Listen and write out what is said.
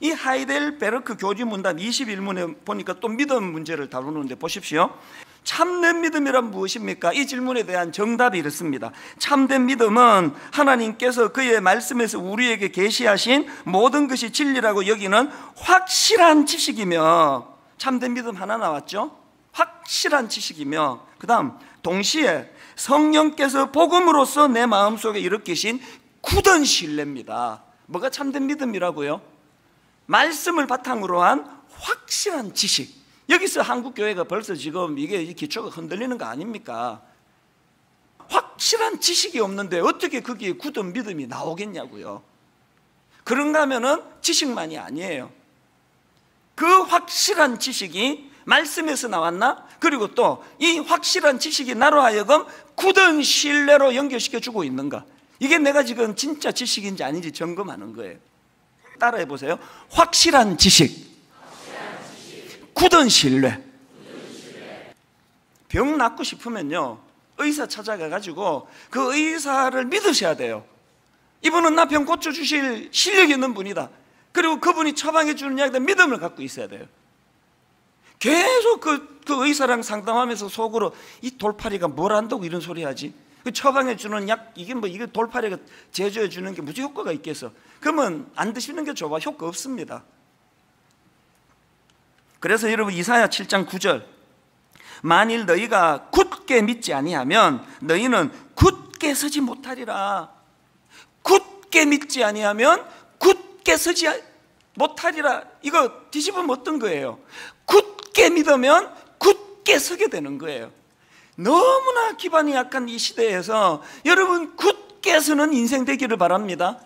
이 하이델베르크 교리문답 21문에 보니까 또 믿음 문제를 다루는데 보십시오. 참된 믿음이란 무엇입니까? 이 질문에 대한 정답이 이렇습니다. 참된 믿음은 하나님께서 그의 말씀에서 우리에게 계시하신 모든 것이 진리라고 여기는 확실한 지식이며, 참된 믿음 하나 나왔죠? 확실한 지식이며, 그 다음 동시에 성령께서 복음으로써 내 마음속에 일으키신 굳은 신뢰입니다. 뭐가 참된 믿음이라고요? 말씀을 바탕으로 한 확실한 지식. 여기서 한국교회가 벌써 지금 이게 기초가 흔들리는 거 아닙니까? 확실한 지식이 없는데 어떻게 거기에 굳은 믿음이 나오겠냐고요. 그런가 하면은 지식만이 아니에요. 그 확실한 지식이 말씀에서 나왔나? 그리고 또 이 확실한 지식이 나로 하여금 굳은 신뢰로 연결시켜주고 있는가? 이게 내가 지금 진짜 지식인지 아닌지 점검하는 거예요. 따라해 보세요. 확실한 지식, 굳은 신뢰. 병 낫고 싶으면요, 의사 찾아가가지고 그 의사를 믿으셔야 돼요. 이분은 나 병 고쳐주실 실력 있는 분이다. 그리고 그분이 처방해 주는 약에 대한 믿음을 갖고 있어야 돼요. 계속 그 의사랑 상담하면서 속으로 이 돌팔이가 뭘 안다고 이런 소리 하지? 그 처방해 주는 약, 이게 뭐, 이게 돌팔이가 제조해 주는 게 무슨 효과가 있겠어? 그러면 안 드시는 게 좋아. 효과 없습니다. 그래서 여러분, 이사야 7장 9절, 만일 너희가 굳게 믿지 아니하면 너희는 굳게 서지 못하리라. 굳게 믿지 아니하면 굳게 서지 못하리라. 이거 뒤집으면 어떤 거예요? 굳게 믿으면 굳게 서게 되는 거예요. 너무나 기반이 약한 이 시대에서 여러분, 굳게 서는 인생 되기를 바랍니다.